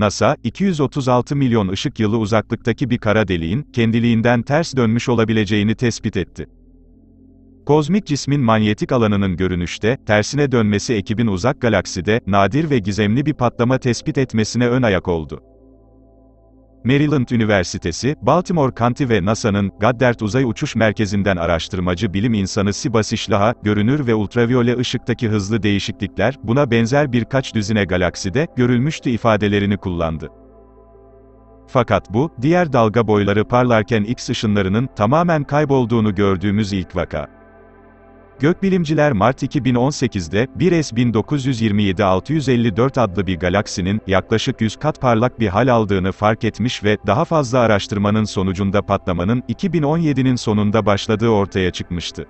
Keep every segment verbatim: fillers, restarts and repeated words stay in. NASA, iki yüz otuz altı milyon ışık yılı uzaklıktaki bir kara deliğin, kendiliğinden ters dönmüş olabileceğini tespit etti. Kozmik cismin manyetik alanının görünüşte, tersine dönmesi ekibin uzak galakside, nadir ve gizemli bir patlama tespit etmesine ön ayak oldu. Maryland Üniversitesi, Baltimore County ve NASA'nın, Goddard Uzay Uçuş Merkezi'nden araştırmacı bilim insanı Sibasish Laha, görünür ve ultraviyole ışıktaki hızlı değişiklikler, buna benzer birkaç düzine galakside, görülmüştü ifadelerini kullandı. Fakat bu, diğer dalga boyları parlarken X ışınlarının, tamamen kaybolduğunu gördüğümüz ilk vaka. Gökbilimciler Mart iki bin on sekiz'de, bir E S bin dokuz yüz yirmi yedi altı yüz elli dört adlı bir galaksinin, yaklaşık yüz kat parlak bir hal aldığını fark etmiş ve, daha fazla araştırmanın sonucunda patlamanın, iki bin on yedi'nin sonunda başladığı ortaya çıkmıştı.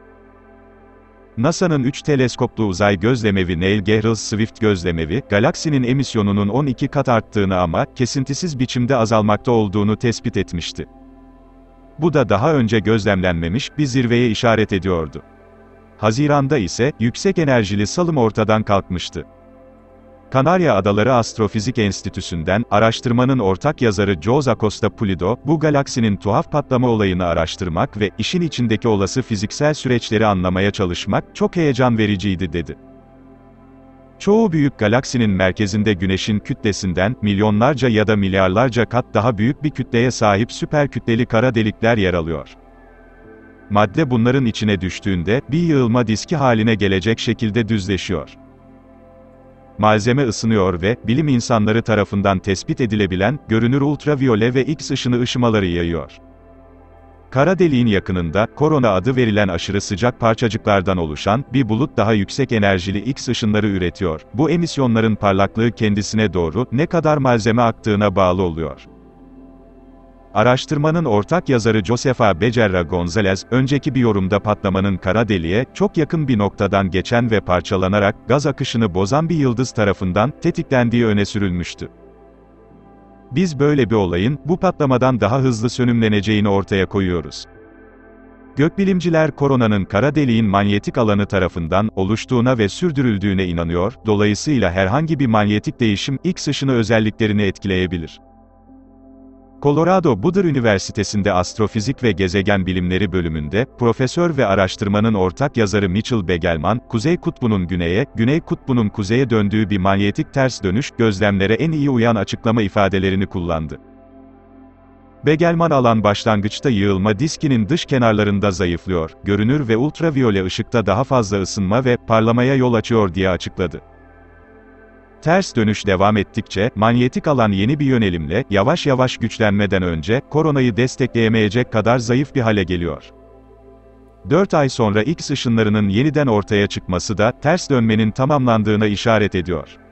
NASA'nın üç teleskoplu uzay gözlemevi Neil Gehrels Swift gözlemevi, galaksinin emisyonunun on iki kat arttığını ama, kesintisiz biçimde azalmakta olduğunu tespit etmişti. Bu da daha önce gözlemlenmemiş, bir zirveye işaret ediyordu. Haziran'da ise, yüksek enerjili salım ortadan kalkmıştı. Kanarya Adaları Astrofizik Enstitüsü'nden, araştırmanın ortak yazarı Jose Acosta Pulido, bu galaksinin tuhaf patlama olayını araştırmak ve, işin içindeki olası fiziksel süreçleri anlamaya çalışmak, çok heyecan vericiydi dedi. Çoğu büyük galaksinin merkezinde Güneş'in kütlesinden, milyonlarca ya da milyarlarca kat daha büyük bir kütleye sahip süper kütleli kara delikler yer alıyor. Madde bunların içine düştüğünde, bir yığılma diski haline gelecek şekilde düzleşiyor. Malzeme ısınıyor ve, bilim insanları tarafından tespit edilebilen, görünür ultraviyole ve X ışını ışımaları yayıyor. Kara deliğin yakınında, korona adı verilen aşırı sıcak parçacıklardan oluşan, bir bulut daha yüksek enerjili X ışınları üretiyor. Bu emisyonların parlaklığı kendisine doğru, ne kadar malzeme aktığına bağlı oluyor. Araştırmanın ortak yazarı Josefa Becerra Gonzalez, önceki bir yorumda patlamanın kara deliğe, çok yakın bir noktadan geçen ve parçalanarak, gaz akışını bozan bir yıldız tarafından, tetiklendiği öne sürülmüştü. Biz böyle bir olayın, bu patlamadan daha hızlı sönümleneceğini ortaya koyuyoruz. Gökbilimciler koronanın kara deliğin manyetik alanı tarafından, oluştuğuna ve sürdürüldüğüne inanıyor, dolayısıyla herhangi bir manyetik değişim, X ışını özelliklerini etkileyebilir. Colorado Boulder Üniversitesi'nde Astrofizik ve Gezegen Bilimleri bölümünde, profesör ve araştırmanın ortak yazarı Mitchell Begelman, Kuzey Kutbu'nun güneye, Güney Kutbu'nun kuzeye döndüğü bir manyetik ters dönüş, gözlemlere en iyi uyan açıklama ifadelerini kullandı. Begelman alan başlangıçta yığılma diskinin dış kenarlarında zayıflıyor, görünür ve ultraviyole ışıkta daha fazla ısınma ve parlamaya yol açıyor diye açıkladı. Ters dönüş devam ettikçe, manyetik alan yeni bir yönelimle, yavaş yavaş güçlenmeden önce, koronayı destekleyemeyecek kadar zayıf bir hale geliyor. dört ay sonra X ışınlarının yeniden ortaya çıkması da, ters dönmenin tamamlandığına işaret ediyor.